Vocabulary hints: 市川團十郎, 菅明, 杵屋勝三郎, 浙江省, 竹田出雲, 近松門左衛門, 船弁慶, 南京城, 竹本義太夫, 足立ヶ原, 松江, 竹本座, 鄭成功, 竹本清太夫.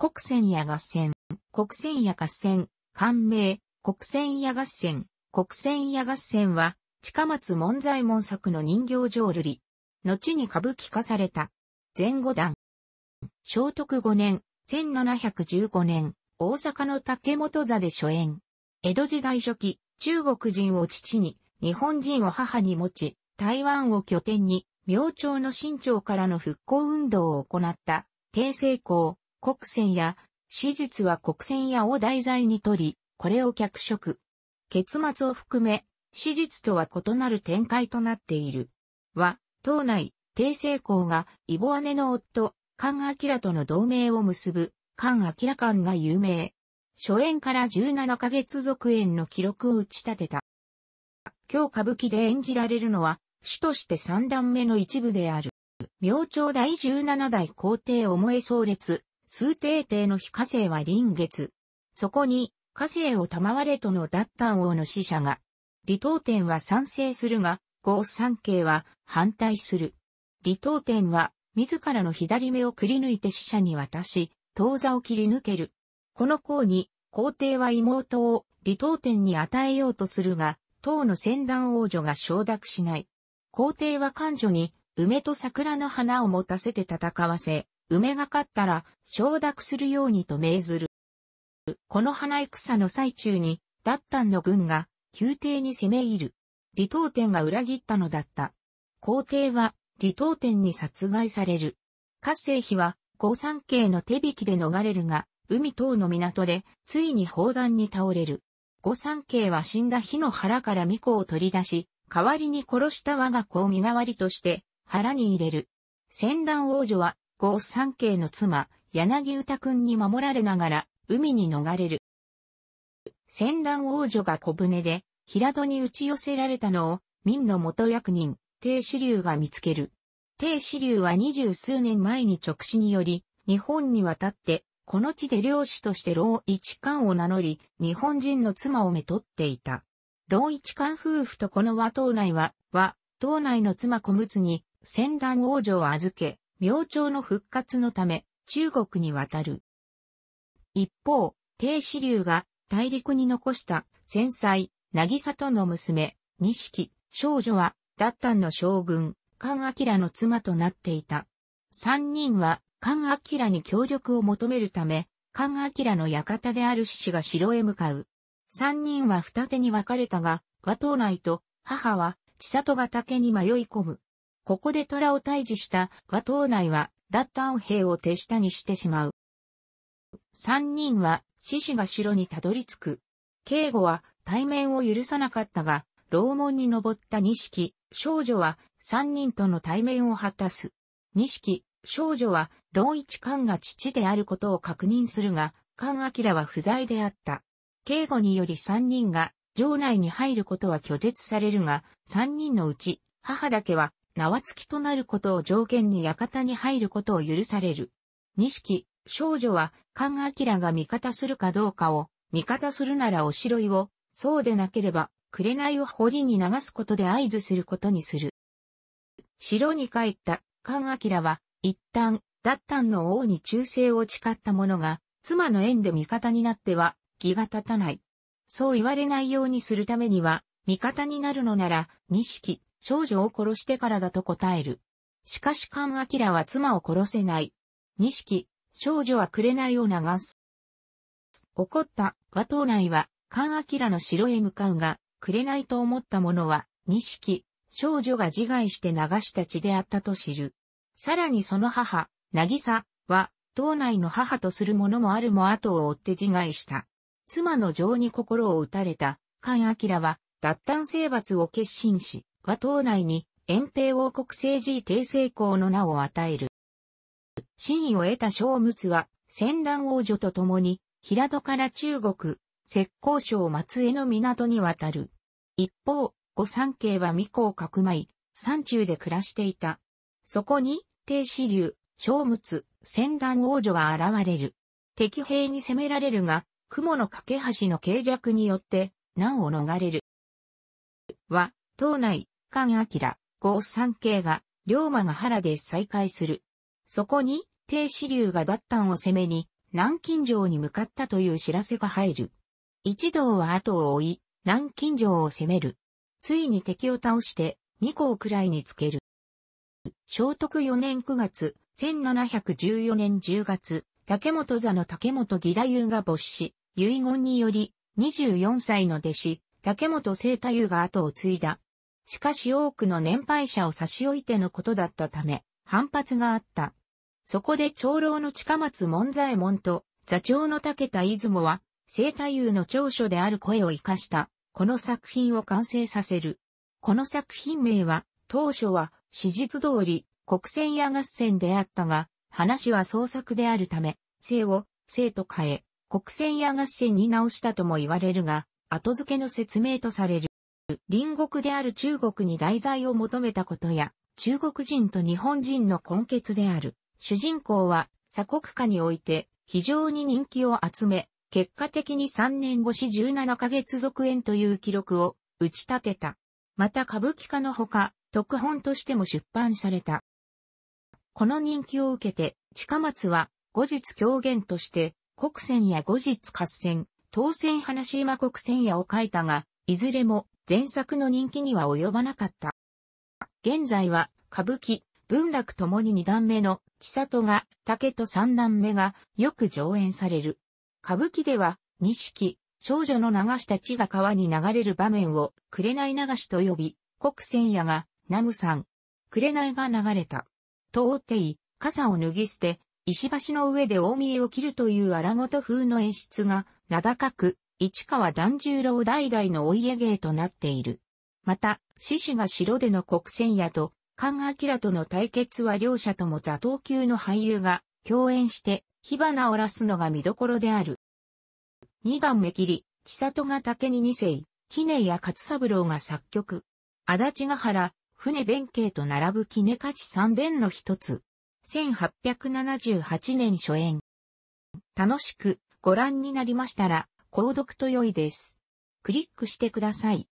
国船屋合戦、国船屋合戦、官名、国船屋合戦、国船屋合戦は、近松門左衛門作の人形浄瑠璃。後に歌舞伎化された。前五段。正徳5年、1715年、大阪の竹本座で初演。江戸時代初期、中国人を父に、日本人を母に持ち、台湾を拠点に、明朝の清朝からの復興運動を行った、鄭成功、国船屋、史実は国船屋を題材にとり、これを脚色。結末を含め、史実とは異なる展開となっている。は、島内、鄭成功が、異母姉の夫、菅明との同盟を結ぶ、菅明館が有名。初演から17ヶ月続演の記録を打ち立てた。今日歌舞伎で演じられるのは、主として三段目の一部である。明朝第17代皇帝重宗烈、崇禎帝の日嘉靖は臨月。そこに、嘉靖を賜れとの達旦王の使者が。李東天は賛成するが、江三桂は反対する。李東天は、自らの左目をくり抜いて使者に渡し、当座を切り抜ける。この功に、皇帝は妹を李東天に与えようとするが、当の先段王女が承諾しない。皇帝は官女に、梅と桜の花を持たせて戦わせ、梅が勝ったら、承諾するようにと命ずる。この花戦の最中に、達旦の軍が、宮廷に攻め入る。李東天が裏切ったのだった。皇帝は、李東天に殺害される。嘉靖妃は、江三桂の手引きで逃れるが、海東の港で、ついに砲弾に倒れる。江三桂は死んだ日の腹から御子を取り出し、代わりに殺した我が子を身代わりとして、腹に入れる。先段王女は、江三桂の妻、柳歌君に守られながら、海に逃れる。先段王女が小舟で、平戸に打ち寄せられたのを、明の元役人、鄭子隆が見つける。鄭子隆は20数年前に勅使により、日本に渡って、この地で漁師として老一官を名乗り、日本人の妻をめとっていた。老一官夫婦とこの和島内は、和島内の妻小睦に、先段王女を預け、明朝の復活のため、中国に渡る。一方、鄭子隆が大陸に残した、先妻、渚との娘、錦、少女は、達旦の将軍、菅明の妻となっていた。三人は、菅明に協力を求めるため、菅明の館である志士が城へ向かう。三人は二手に分かれたが、和島内と、母は、千里ヶ岳に迷い込む。ここで虎を退治した和島内は、達旦兵を手下にしてしまう。三人は、志士が城にたどり着く。警護は、対面を許さなかったが、楼門に登った錦、少女は、三人との対面を果たす。錦、少女は、老一官が父であることを確認するが、菅明は不在であった。警護により三人が、城内に入ることは拒絶されるが、三人のうち、母だけは、縄付きとなることを条件に館に入ることを許される。錦、少女は、菅明が味方するかどうかを、味方するならおしろいを、そうでなければ、紅を堀に流すことで合図することにする。城に帰った、菅明は、一旦、達旦の王に忠誠を誓ったものが、妻の縁で味方になっては、気が立たない。そう言われないようにするためには、味方になるのなら、錦、少女を殺してからだと答える。しかし菅明は妻を殺せない。錦、少女は紅を流す。怒った和島内は菅明の城へ向かうが、紅と思った者は、錦、少女が自害して流した血であったと知る。さらにその母、渚は、島内の母とする者もあるも後を追って自害した。妻の情に心を打たれた、菅明は、達旦征伐を決心し、和島内に、燕平王国政治鄭成功の名を与える。真意を得た小睦は、先段王女と共に、平戸から中国、浙江省松江の港に渡る。一方、江三桂は巫女をかくまい、山中で暮らしていた。そこに、鄭子隆、小睦、先段王女が現れる。敵兵に攻められるが、雲の架け橋の計略によって、難を逃れる。和島内、菅明、江三桂が、龍馬が原で再会する。そこに、鄭子隆が達旦を攻めに、南京城に向かったという知らせが入る。一同は後を追い、南京城を攻める。ついに敵を倒して、二校くらいにつける。正徳4年9月、1714年10月、竹本座の竹本義太夫が没し、遺言により、24歳の弟子、竹本清太夫が後を継いだ。しかし多くの年配者を差し置いてのことだったため、反発があった。そこで長老の近松門左衛門と座長の竹田出雲は、清太夫の長所である声を生かした、この作品を完成させる。この作品名は、当初は史実通り、国戦や合戦であったが、話は創作であるため、正を正と変え、国戦や合戦に直したとも言われるが、後付けの説明とされる。隣国である中国に題材を求めたことや、中国人と日本人の混血である。主人公は鎖国下において非常に人気を集め、結果的に3年越し17ヶ月続編という記録を打ち立てた。また歌舞伎化のほか、特本としても出版された。この人気を受けて、近松は後日狂言として、国戦や後日合戦、当選話今国戦やを書いたが、いずれも前作の人気には及ばなかった。現在は歌舞伎、文楽ともに2段目の千里が、竹と3段目がよく上演される。歌舞伎では、錦、少女の流した血が川に流れる場面を紅流しと呼び、国戦やが、ナムさん、紅が流れた。とうてい、傘を脱ぎ捨て、石橋の上で大見えを切るという荒事風の演出が、名高く、市川團十郎代々のお家芸となっている。また、獅子が城での国戦やと、菅明との対決は両者とも座頭級の俳優が共演して火花をらすのが見どころである。二段目切り、千里が竹に二世、杵屋勝三郎が作曲。足立ヶ原、船弁慶と並ぶ杵勝三伝の一つ。1878年初演。楽しくご覧になりましたら、購読と良いです。クリックしてください。